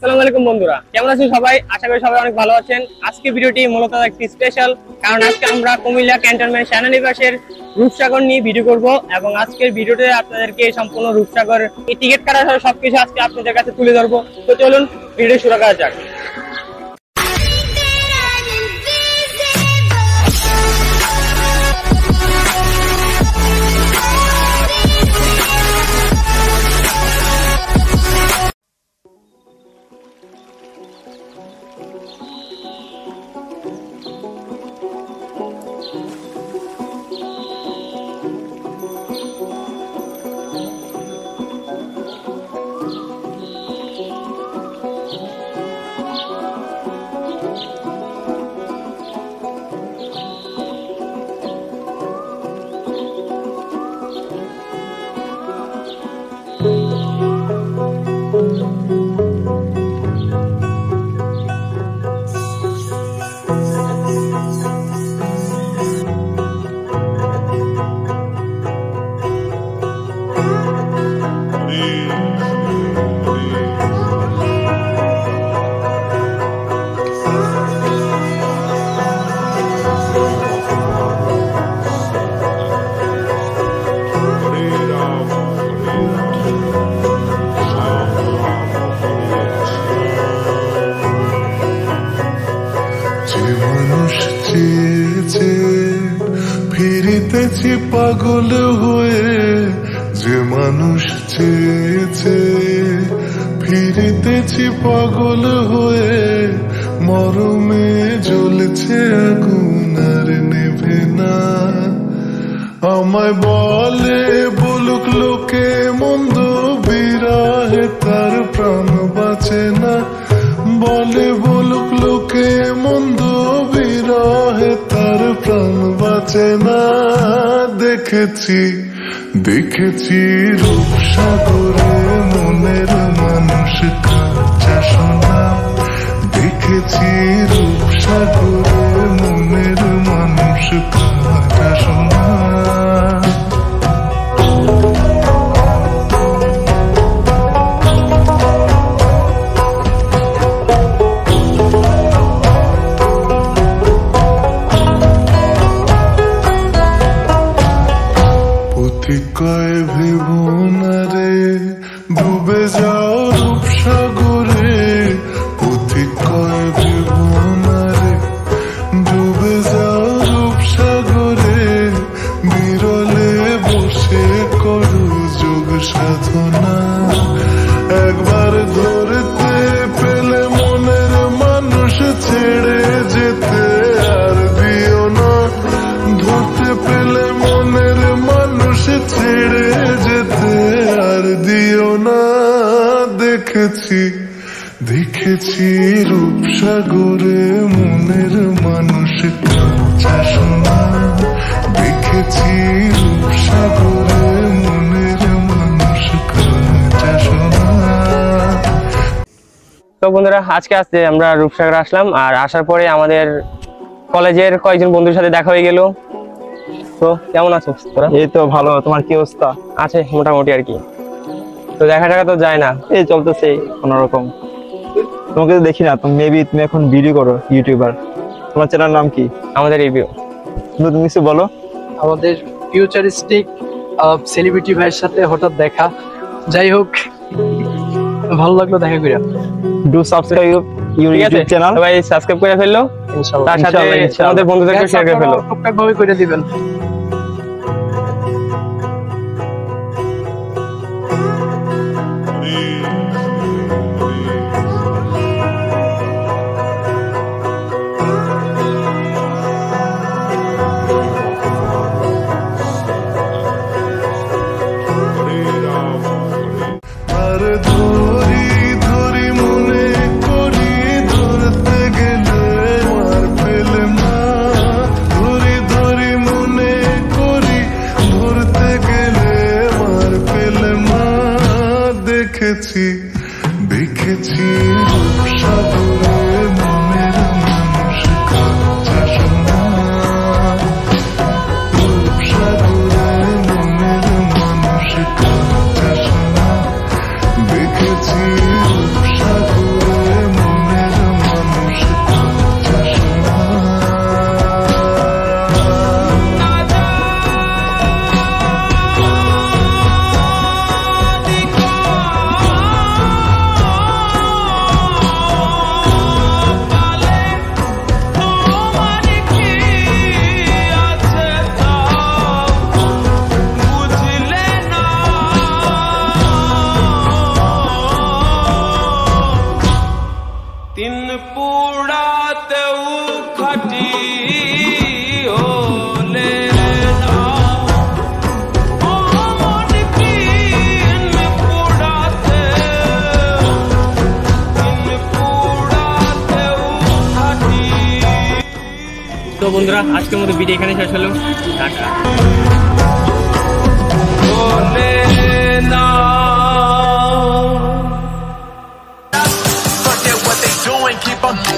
আসসালামু আলাইকুম বন্ধুরা, কেমন আছেন সবাই? আশা করি সবাই অনেক ভালো আছেন। আজকে ভিডিওটি মূলত একটি স্পেশাল, কারণ আজকে আমরা কুমিল্লা ক্যান্টনমেন্ট সেনানিবাসের রূপসাগর নিয়ে ভিডিও করব এবং আজকের ভিডিওতে আপনাদেরকে সম্পূর্ণ রূপসাগর টিকিট কাটা সবকিছু আজকে আপনাদের কাছে তুলে ধরবো। তো চলুন ভিডিও শুরু করা যাক। ফিরিতেছি পাগল হয়ে, যে মানুষ চেয়েছে, ফিরিতেছি পাগল হয়ে, মরমে জ্বলছে আগুন আর নেভে না। আমায় বলে বলুক লোকে মন্দ, বিরাহে তার প্রাণ বাঁচে না। বলে বলুক লোকে মন্দ, বিরাহে তার প্রাণ বাঁচে না। দেখেছি দেখেছি রূপসাগরে মনের মানুষ কাঁচা সোনা। দেখেছি রূপসাগরে মনের মানুষ কাঁচা সোনা। দেখেছি রূপসাগরে মনের মানুষ কাঁচা সোনা। দেখেছি রূপসাগরে মনের মানুষ কাঁচা সোনা। তো বন্ধুরা, আজকে আসতে আমরা রূপসাগর আসলাম, আর আসার পরে আমাদের কলেজের কয়েকজন বন্ধুর সাথে দেখা হয়ে গেল। তো কেমন আছো তোরা? এই তো ভালো, তোমার কি অবস্থা? আছে মোটামুটি আর কি। তো দেখা টাকা তো যায় না, এই চলতেছে কোন রকম। তোমাকে তো দেখি না, তুমি মেবি তুমি এখন ভিডিও করো, ইউটিউবার। তোমার চ্যানেল নাম কি? আমাদের রিভিউ। তুমি কিছু বলো। আমাদের ফিউচারিস্টিক সেলিব্রিটি ভাইয়ের সাথে হঠাৎ দেখা, যাই হোক ভালো লাগলো দেখা করে। Do subscribe your YouTube channel, সবাই সাবস্ক্রাইব করে ফেললো ইনশাআল্লাহ। তার সাথে আমাদের বন্ধুদেরকে শেয়ার করে ফেললো, সবটাভাবে করে দিবেন। দেখেছি রূপসাগরে মনের মানুষ কাঁচা সোনা। রূপসাগরে মনের মানুষ কাঁচা সোনা। দেখেছি রূপসাগরে। पूड़ात खटी होले तो बंधुरा आज के मत वीडियो एखाने शेष हलो टाटा। Keep on